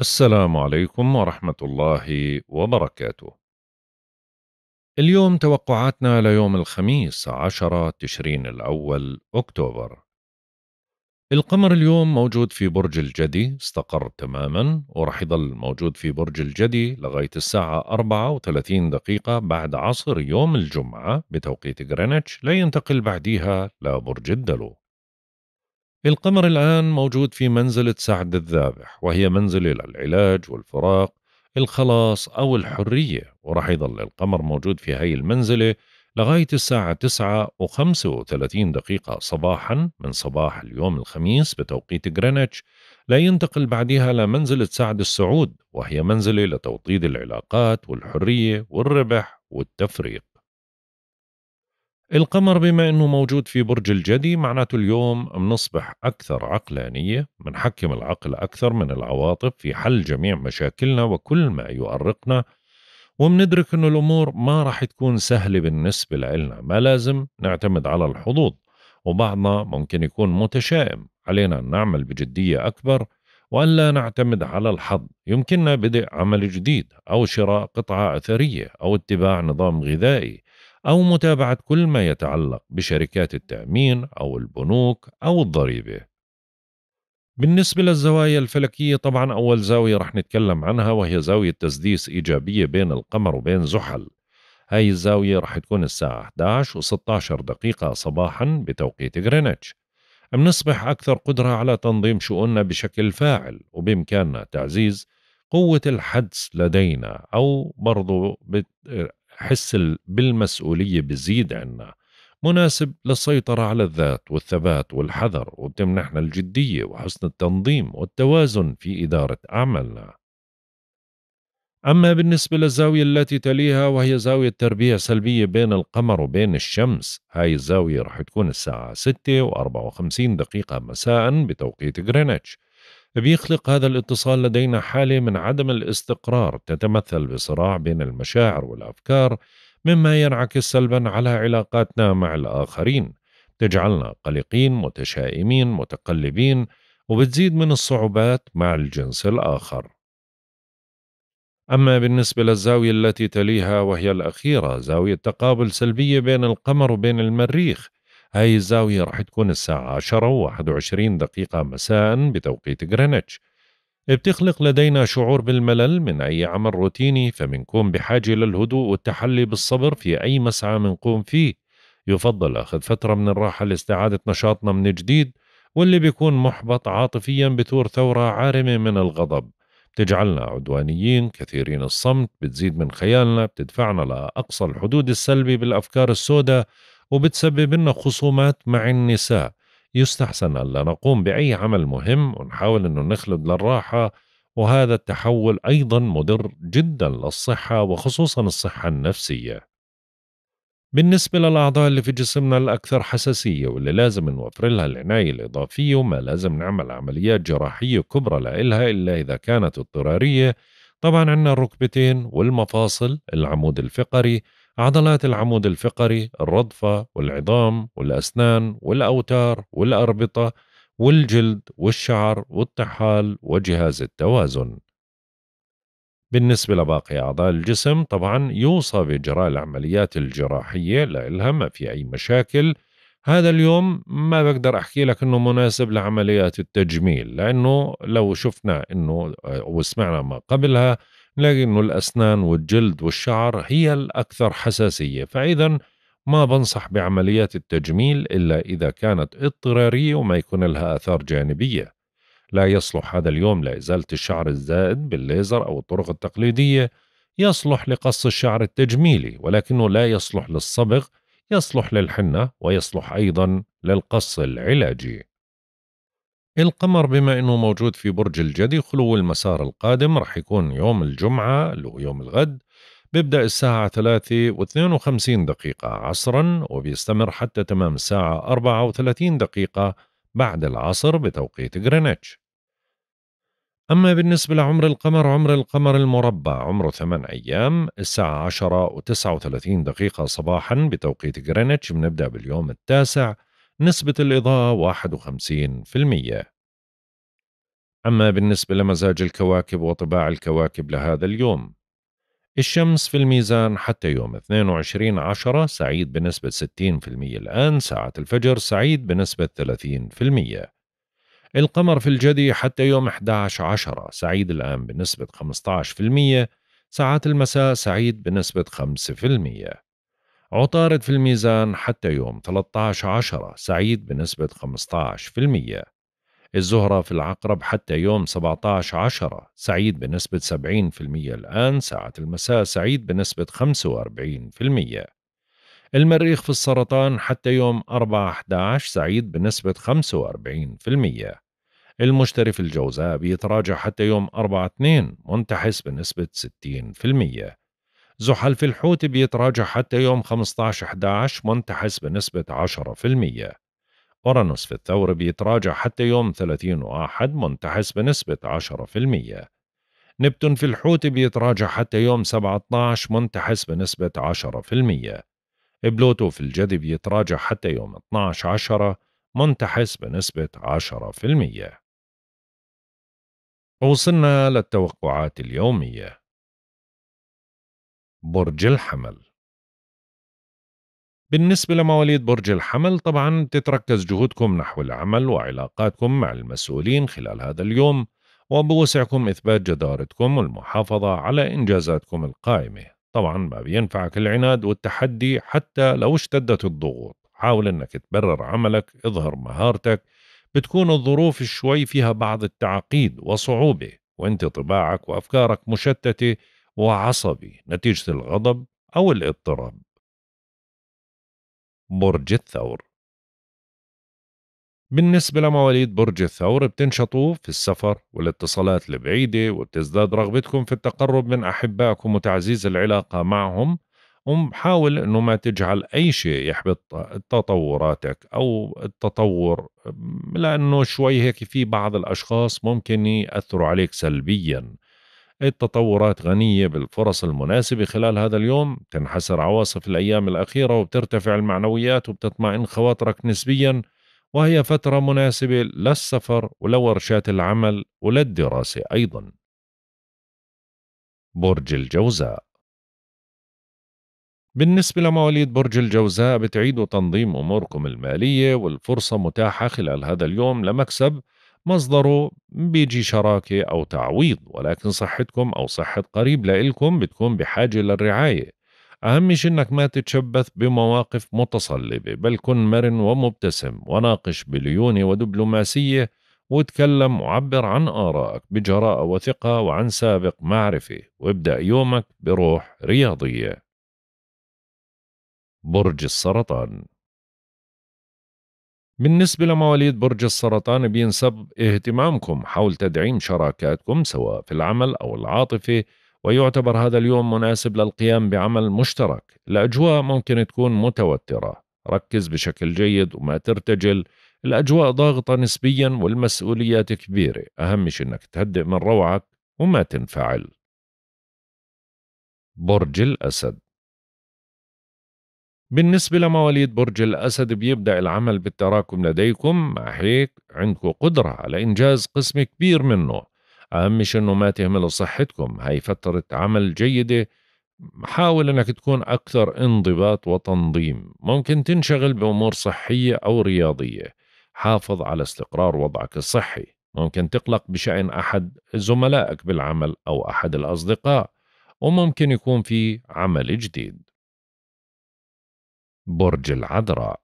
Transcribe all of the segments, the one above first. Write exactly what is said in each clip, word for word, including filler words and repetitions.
السلام عليكم ورحمة الله وبركاته. اليوم توقعاتنا ليوم الخميس عشرة تشرين الأول أكتوبر. القمر اليوم موجود في برج الجدي، استقر تماما ورح يضل موجود في برج الجدي لغاية الساعة أربعة وثلاثين دقيقة بعد عصر يوم الجمعة بتوقيت غرينتش، لا ينتقل بعديها لبرج الدلو. القمر الآن موجود في منزلة سعد الذابح، وهي منزلة للعلاج والفراق، الخلاص أو الحرية، وراح يظل القمر موجود في هاي المنزلة لغاية الساعة تسعة وخمسة وثلاثين دقيقة صباحا من صباح اليوم الخميس بتوقيت غرينتش، لا ينتقل بعدها لمنزلة سعد السعود، وهي منزلة لتوطيد العلاقات والحرية والربح والتفريق. القمر بما أنه موجود في برج الجدي معناته اليوم بنصبح أكثر عقلانية، بنحكم العقل أكثر من العواطف في حل جميع مشاكلنا وكل ما يؤرقنا، ومندرك أنه الأمور ما راح تكون سهلة بالنسبة لنا، ما لازم نعتمد على الحظوظ، وبعضنا ممكن يكون متشائم، علينا أن نعمل بجدية أكبر وألا نعتمد على الحظ. يمكننا بدء عمل جديد أو شراء قطعة أثرية أو اتباع نظام غذائي أو متابعة كل ما يتعلق بشركات التأمين أو البنوك أو الضريبة. بالنسبة للزوايا الفلكية، طبعا أول زاوية رح نتكلم عنها وهي زاوية تسديس إيجابية بين القمر وبين زحل. هاي الزاوية رح تكون الساعة إحدى عشر وستة عشر دقيقة صباحا بتوقيت غرينتش. بنصبح أكثر قدرة على تنظيم شؤوننا بشكل فاعل، وبإمكاننا تعزيز قوة الحدس لدينا، أو برضو بت... حس بالمسؤولية بزيد عنا، مناسب للسيطرة على الذات والثبات والحذر، وبتمنحنا الجدية وحسن التنظيم والتوازن في إدارة أعمالنا. أما بالنسبة للزاوية التي تليها وهي زاوية تربيع سلبية بين القمر وبين الشمس، هاي الزاوية رح تكون الساعة ستة وأربعة وخمسين دقيقة مساء بتوقيت غرينتش. بيخلق هذا الاتصال لدينا حالة من عدم الاستقرار تتمثل بصراع بين المشاعر والأفكار، مما ينعكس سلبا على علاقاتنا مع الآخرين، تجعلنا قلقين متشائمين متقلبين، وبتزيد من الصعوبات مع الجنس الآخر. أما بالنسبة للزاوية التي تليها وهي الأخيرة، زاوية تقابل سلبية بين القمر وبين المريخ، هاي الزاوية رح تكون الساعة عشرة وواحد وعشرين دقيقة مساء بتوقيت غرينتش. بتخلق لدينا شعور بالملل من أي عمل روتيني، فمنكون بحاجة للهدوء والتحلي بالصبر في أي مسعى منقوم فيه. يفضل أخذ فترة من الراحة لاستعادة نشاطنا من جديد، واللي بيكون محبط عاطفيا بثور ثورة عارمة من الغضب، بتجعلنا عدوانيين كثيرين الصمت، بتزيد من خيالنا، بتدفعنا لأقصى الحدود السلبي بالأفكار السوداء، وبتسبب لنا خصومات مع النساء. يستحسن ألا نقوم بأي عمل مهم ونحاول أنه نخلد للراحة، وهذا التحول أيضا مضر جدا للصحة وخصوصا الصحة النفسية. بالنسبة للأعضاء اللي في جسمنا الأكثر حساسية واللي لازم نوفر لها العناية الإضافية، وما لازم نعمل عمليات جراحية كبرى لإلها إلا إذا كانت اضطرارية، طبعا عندنا الركبتين والمفاصل، العمود الفقري، عضلات العمود الفقري، الرضفة والعظام والأسنان والأوتار والأربطة والجلد والشعر والطحال وجهاز التوازن. بالنسبة لباقي أعضاء الجسم، طبعا يوصى بإجراء العمليات الجراحية لإلها ما في أي مشاكل. هذا اليوم ما بقدر أحكي لك أنه مناسب لعمليات التجميل، لأنه لو شفنا أنه وسمعنا ما قبلها نلاقي أنه الأسنان والجلد والشعر هي الأكثر حساسية، فإذا ما بنصح بعمليات التجميل إلا إذا كانت اضطرارية وما يكون لها آثار جانبية. لا يصلح هذا اليوم لإزالة الشعر الزائد بالليزر أو الطرق التقليدية، يصلح لقص الشعر التجميلي، ولكنه لا يصلح للصبغ، يصلح للحنة، ويصلح أيضا للقص العلاجي. القمر بما أنه موجود في برج الجدي، خلو المسار القادم رح يكون يوم الجمعة اللي هو يوم الغد، بيبدأ الساعة ثلاثة واثنين وخمسين دقيقة عصرا وبيستمر حتى تمام الساعة أربعة وثلاثين دقيقة بعد العصر بتوقيت غرينتش. أما بالنسبة لعمر القمر، عمر القمر المربع عمره ثمانية أيام، الساعة عشرة وتسعة وثلاثين دقيقة صباحا بتوقيت غرينتش، بنبدأ باليوم التاسع، نسبة الإضاءة واحد وخمسين بالمئة. أما بالنسبة لمزاج الكواكب وطباع الكواكب لهذا اليوم، الشمس في الميزان حتى يوم اثنين وعشرين عشرة سعيد بنسبة ستين بالمئة، الآن ساعة الفجر سعيد بنسبة ثلاثين بالمئة. القمر في الجدي حتى يوم أحد عشر عشرة سعيد الآن بنسبة خمسة عشر بالمئة، ساعات المساء سعيد بنسبة خمسة بالمئة. عطارد في الميزان حتى يوم ثلاثة عشر عشرة سعيد بنسبة خمسة عشر بالمئة. الزهرة في العقرب حتى يوم سبعة عشر عشرة سعيد بنسبة سبعين بالمئة، الآن ساعة المساء سعيد بنسبة خمسة وأربعين بالمئة. المريخ في السرطان حتى يوم أربعة أحد عشر سعيد بنسبة خمسة وأربعين بالمئة. المشتري في الجوزاء بيتراجع حتى يوم أربعة اثنين منتحس بنسبة ستين بالمئة. زحل في الحوت بيتراجع حتى يوم خمسة عشر أحد عشر منتحس بنسبة عشرة بالمئة. أورانوس في الثور بيتراجع حتى يوم ثلاثين واحد منتحس بنسبة عشرة بالمئة. نبتون في الحوت بيتراجع حتى يوم سبعة اثنعش منتحس بنسبة عشرة بالمئة. بلوتو في الجدي بيتراجع حتى يوم اثنعش عشرة منتحس بنسبة عشرة بالمئة. وصلنا للتوقعات اليومية. برج الحمل. بالنسبة لمواليد برج الحمل، طبعا تتركز جهودكم نحو العمل وعلاقاتكم مع المسؤولين خلال هذا اليوم، وبوسعكم إثبات جدارتكم والمحافظة على إنجازاتكم القائمة. طبعا ما بينفعك العناد والتحدي حتى لو اشتدت الضغوط، حاول انك تبرر عملك، اظهر مهارتك. بتكون الظروف شوي فيها بعض التعقيد وصعوبة، وانت طباعك وأفكارك مشتتة وعصبي نتيجة الغضب أو الاضطراب. برج الثور. بالنسبة لمواليد برج الثور بتنشطوا في السفر والاتصالات البعيدة، وبتزداد رغبتكم في التقرب من أحبائكم وتعزيز العلاقة معهم، وحاول أنه ما تجعل أي شيء يحبط تطوراتك أو التطور، لأنه شوي هيك في بعض الأشخاص ممكن يأثروا عليك سلبياً. التطورات غنية بالفرص المناسبة خلال هذا اليوم. تنحسر عواصف الأيام الأخيرة وبترتفع المعنويات وبتطمئن خواطرك نسبيا، وهي فترة مناسبة للسفر ولورشات العمل وللدراسة أيضا. برج الجوزاء. بالنسبة لمواليد برج الجوزاء بتعيدوا تنظيم أموركم المالية، والفرصة متاحة خلال هذا اليوم لمكسب مصدره بيجي شراكة أو تعويض، ولكن صحتكم أو صحة قريب لإلكم بتكون بحاجة للرعاية. أهم شيء أنك ما تتشبث بمواقف متصلبة، بل كن مرن ومبتسم، وناقش بليونة ودبلوماسية، وتكلم وعبر عن آرائك بجراءة وثقة وعن سابق معرفة، وابدأ يومك بروح رياضية. برج السرطان. بالنسبة لمواليد برج السرطان بينسب اهتمامكم حول تدعيم شراكاتكم سواء في العمل أو العاطفة، ويعتبر هذا اليوم مناسب للقيام بعمل مشترك. الأجواء ممكن تكون متوترة، ركز بشكل جيد وما ترتجل. الأجواء ضاغطة نسبيا والمسؤوليات كبيرة، أهم شيء أنك تهدئ من روعك وما تنفعل. برج الأسد. بالنسبة لمواليد برج الأسد بيبدأ العمل بالتراكم لديكم، مع هيك عندكم قدرة على إنجاز قسم كبير منه. أهم شيء إنه ما تهملوا صحتكم، هاي فترة عمل جيدة، حاول إنك تكون أكثر انضباط وتنظيم. ممكن تنشغل بأمور صحية أو رياضية، حافظ على استقرار وضعك الصحي. ممكن تقلق بشأن أحد زملائك بالعمل أو أحد الأصدقاء، وممكن يكون في عمل جديد. برج العذراء.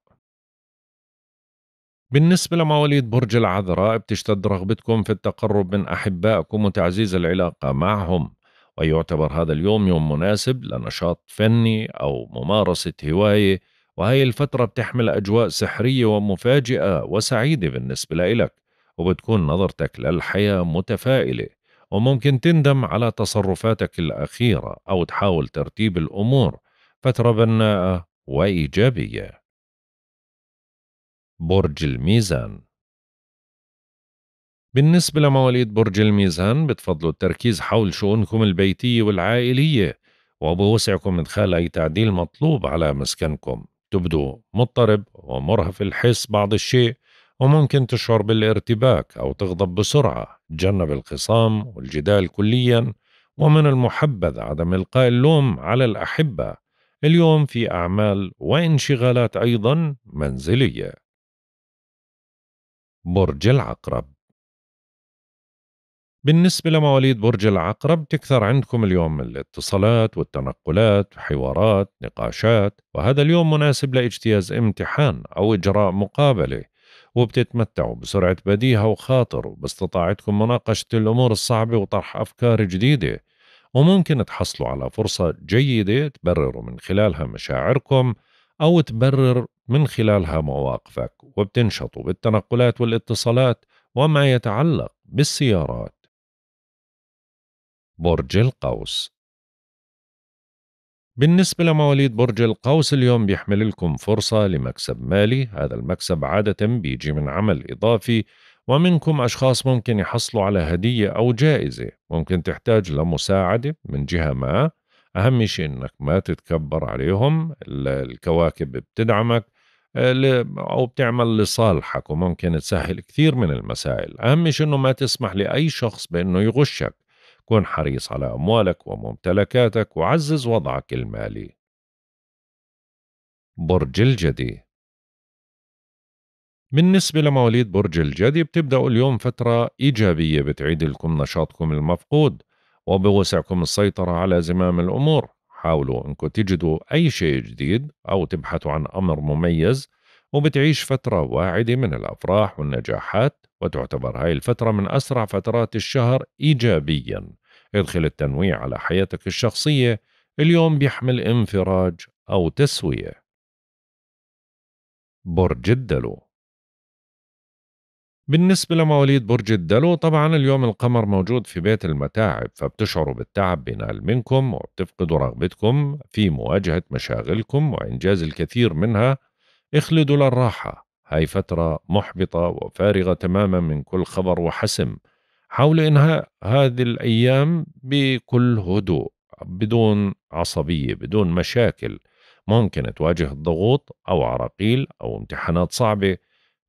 بالنسبة لمواليد برج العذراء بتشتد رغبتكم في التقرب من أحبائكم وتعزيز العلاقة معهم، ويعتبر هذا اليوم يوم مناسب لنشاط فني أو ممارسة هواية، وهي الفترة بتحمل أجواء سحرية ومفاجئة وسعيدة بالنسبة لإلك، وبتكون نظرتك للحياة متفائلة، وممكن تندم على تصرفاتك الأخيرة أو تحاول ترتيب الأمور. فترة بناءة وإيجابية. برج الميزان. بالنسبة لمواليد برج الميزان بتفضلوا التركيز حول شؤونكم البيتية والعائلية، وبوسعكم إدخال أي تعديل مطلوب على مسكنكم. تبدو مضطرب ومرهف الحس بعض الشيء، وممكن تشعر بالارتباك أو تغضب بسرعة. تجنب الخصام والجدال كليا، ومن المحبذ عدم إلقاء اللوم على الأحبة. اليوم في أعمال وانشغالات أيضا منزلية. برج العقرب. بالنسبة لمواليد برج العقرب، تكثر عندكم اليوم الاتصالات والتنقلات، حوارات، نقاشات، وهذا اليوم مناسب لاجتياز امتحان أو إجراء مقابلة، وبتتمتعوا بسرعة بديهة وخاطر وباستطاعتكم مناقشة الأمور الصعبة وطرح أفكار جديدة، وممكن تحصلوا على فرصة جيدة تبرروا من خلالها مشاعركم أو تبرر من خلالها مواقفك، وبتنشطوا بالتنقلات والاتصالات وما يتعلق بالسيارات. برج القوس. بالنسبة لمواليد برج القوس، اليوم بيحمل لكم فرصة لمكسب مالي. هذا المكسب عادة بيجي من عمل إضافي، ومنكم أشخاص ممكن يحصلوا على هدية أو جائزة. ممكن تحتاج لمساعدة من جهة ما. أهم شيء إنك ما تتكبر عليهم، الكواكب بتدعمك أو بتعمل لصالحك وممكن تسهل كثير من المسائل. أهم شيء إنه ما تسمح لأي شخص بإنه يغشك. كن حريص على أموالك وممتلكاتك وعزز وضعك المالي. برج الجدي. بالنسبة لمواليد برج الجدي، بتبدأوا اليوم فترة إيجابية بتعيد لكم نشاطكم المفقود، وبوسعكم السيطرة على زمام الأمور. حاولوا أنكم تجدوا أي شيء جديد أو تبحثوا عن أمر مميز، وبتعيش فترة واعدة من الأفراح والنجاحات، وتعتبر هاي الفترة من أسرع فترات الشهر إيجابياً. ادخل التنويع على حياتك الشخصية. اليوم بيحمل انفراج أو تسوية. برج الدلو. بالنسبة لمواليد برج الدلو، طبعاً اليوم القمر موجود في بيت المتاعب، فبتشعروا بالتعب بينال منكم، وبتفقدوا رغبتكم في مواجهة مشاغلكم وإنجاز الكثير منها. اخلدوا للراحة، هاي فترة محبطة وفارغة تماما من كل خبر وحسم. حاولوا إنهاء هذه الأيام بكل هدوء، بدون عصبية، بدون مشاكل. ممكن تواجه الضغوط أو عراقيل أو امتحانات صعبة،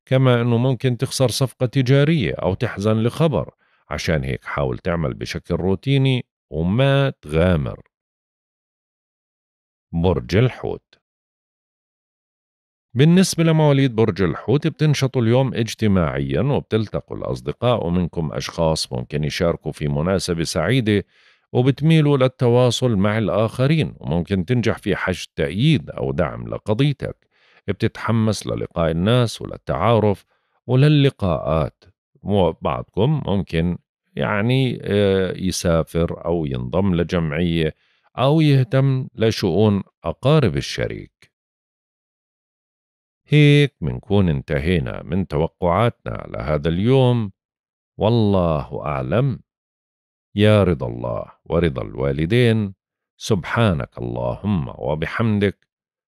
كما أنه ممكن تخسر صفقة تجارية أو تحزن لخبر. عشان هيك حاول تعمل بشكل روتيني وما تغامر. برج الحوت. بالنسبة لمواليد برج الحوت، بتنشطوا اليوم اجتماعيا، وبتلتقوا الأصدقاء، ومنكم أشخاص ممكن يشاركوا في مناسبة سعيدة، وبتميلوا للتواصل مع الآخرين، وممكن تنجح في حشد تأييد أو دعم لقضيتك. بتتحمس للقاء الناس وللتعارف وللقاءات، وبعضكم ممكن يعني يسافر أو ينضم لجمعية أو يهتم لشؤون أقارب الشريك. هيك منكون انتهينا من توقعاتنا لهذا اليوم، والله أعلم. يا رضا الله ورضا الوالدين. سبحانك اللهم وبحمدك،